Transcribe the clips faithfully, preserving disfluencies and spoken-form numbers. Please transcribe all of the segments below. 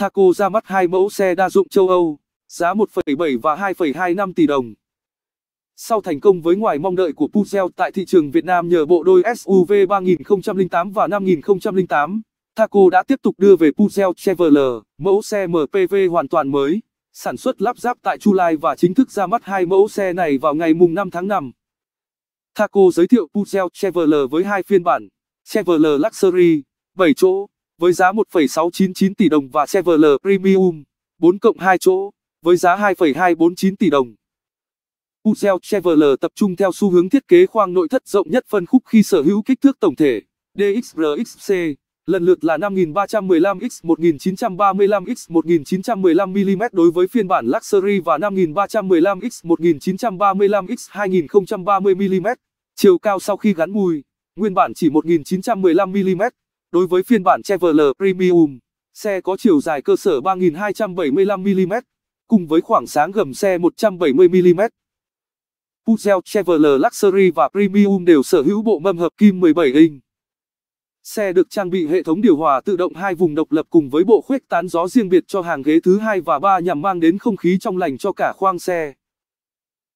Thaco ra mắt hai mẫu xe đa dụng châu Âu, giá một phẩy bảy và hai phẩy hai lăm tỷ đồng. Sau thành công với ngoài mong đợi của Peugeot tại thị trường Việt Nam nhờ bộ đôi ét u vê ba nghìn không trăm lẻ tám và năm nghìn không trăm lẻ tám, Thaco đã tiếp tục đưa về Peugeot Traveller, mẫu xe em pê vê hoàn toàn mới, sản xuất lắp ráp tại Chu Lai và chính thức ra mắt hai mẫu xe này vào ngày mùng năm tháng năm. Thaco giới thiệu Peugeot Traveller với hai phiên bản, Traveller Luxury, bảy chỗ, với giá một phẩy sáu chín chín tỷ đồng và Chevrolet Premium, bốn cộng hai chỗ, với giá hai phẩy hai bốn chín tỷ đồng. Peugeot Traveller tập trung theo xu hướng thiết kế khoang nội thất rộng nhất phân khúc khi sở hữu kích thước tổng thể D X R X C, lần lượt là năm nghìn ba trăm mười lăm nhân một nghìn chín trăm ba mươi lăm nhân một nghìn chín trăm mười lăm mi li mét đối với phiên bản Luxury và năm nghìn ba trăm mười lăm nhân một nghìn chín trăm ba mươi lăm nhân hai nghìn không trăm ba mươi mi li mét, chiều cao sau khi gắn mùi, nguyên bản chỉ một nghìn chín trăm mười lăm mi li mét. Đối với phiên bản Chevrolet Premium, xe có chiều dài cơ sở ba nghìn hai trăm bảy mươi lăm mi li mét, cùng với khoảng sáng gầm xe một trăm bảy mươi mi li mét. Peugeot Traveller Luxury và Premium đều sở hữu bộ mâm hợp kim mười bảy inch. Xe được trang bị hệ thống điều hòa tự động hai vùng độc lập cùng với bộ khuếch tán gió riêng biệt cho hàng ghế thứ hai và ba nhằm mang đến không khí trong lành cho cả khoang xe.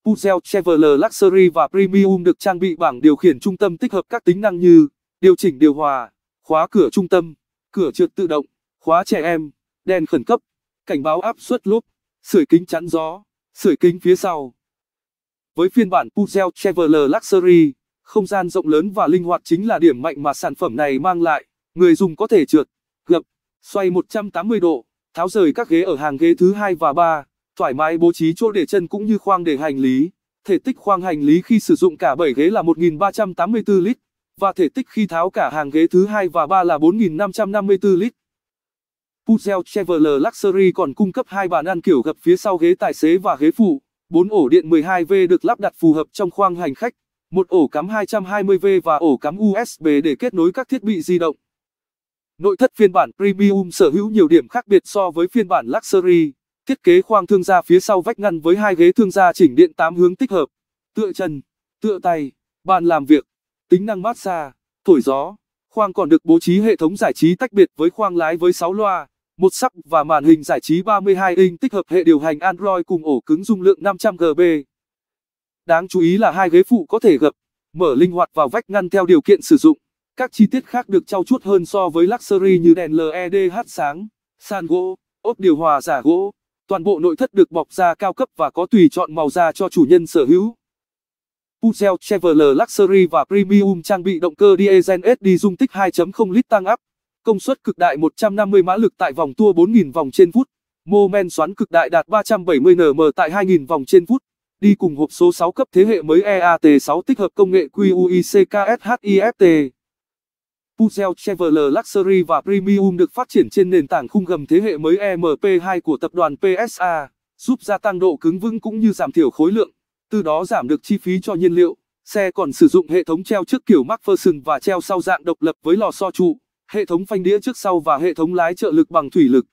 Peugeot Traveller Luxury và Premium được trang bị bảng điều khiển trung tâm tích hợp các tính năng như điều chỉnh điều hòa, khóa cửa trung tâm, cửa trượt tự động, khóa trẻ em, đèn khẩn cấp, cảnh báo áp suất lốp, sưởi kính chắn gió, sưởi kính phía sau. Với phiên bản Peugeot Traveller Luxury, không gian rộng lớn và linh hoạt chính là điểm mạnh mà sản phẩm này mang lại. Người dùng có thể trượt, gập, xoay một trăm tám mươi độ, tháo rời các ghế ở hàng ghế thứ hai và ba, thoải mái bố trí chỗ để chân cũng như khoang để hành lý. Thể tích khoang hành lý khi sử dụng cả bảy ghế là một nghìn ba trăm tám mươi tư lít. Và thể tích khi tháo cả hàng ghế thứ hai và ba là bốn nghìn năm trăm năm mươi tư lít. Peugeot Traveller Luxury còn cung cấp hai bàn ăn kiểu gập phía sau ghế tài xế và ghế phụ, bốn ổ điện mười hai vê được lắp đặt phù hợp trong khoang hành khách, một ổ cắm hai trăm hai mươi vê và ổ cắm u ét bê để kết nối các thiết bị di động. Nội thất phiên bản Premium sở hữu nhiều điểm khác biệt so với phiên bản Luxury, thiết kế khoang thương gia phía sau vách ngăn với hai ghế thương gia chỉnh điện tám hướng tích hợp, tựa chân, tựa tay, bàn làm việc, tính năng massage, thổi gió. Khoang còn được bố trí hệ thống giải trí tách biệt với khoang lái với sáu loa, một sub và màn hình giải trí ba mươi hai inch tích hợp hệ điều hành Android cùng ổ cứng dung lượng năm trăm gigabyte. Đáng chú ý là hai ghế phụ có thể gập, mở linh hoạt vào vách ngăn theo điều kiện sử dụng. Các chi tiết khác được trau chuốt hơn so với Luxury như đèn led sáng, sàn gỗ, ốp điều hòa giả gỗ. Toàn bộ nội thất được bọc da cao cấp và có tùy chọn màu da cho chủ nhân sở hữu. Peugeot Traveller Luxury và Premium trang bị động cơ diesel ét đê i dung tích hai chấm không lít tăng áp, công suất cực đại một trăm năm mươi mã lực tại vòng tua bốn nghìn vòng trên phút, mô men xoắn cực đại đạt ba trăm bảy mươi newton mét tại hai nghìn vòng trên phút, đi cùng hộp số sáu cấp thế hệ mới E A T sáu tích hợp công nghệ QUICKSHIFT. Peugeot Traveller Luxury và Premium được phát triển trên nền tảng khung gầm thế hệ mới E M P hai của tập đoàn P S A, giúp gia tăng độ cứng vững cũng như giảm thiểu khối lượng, từ đó giảm được chi phí cho nhiên liệu. Xe còn sử dụng hệ thống treo trước kiểu MacPherson và treo sau dạng độc lập với lò xo trụ, hệ thống phanh đĩa trước sau và hệ thống lái trợ lực bằng thủy lực.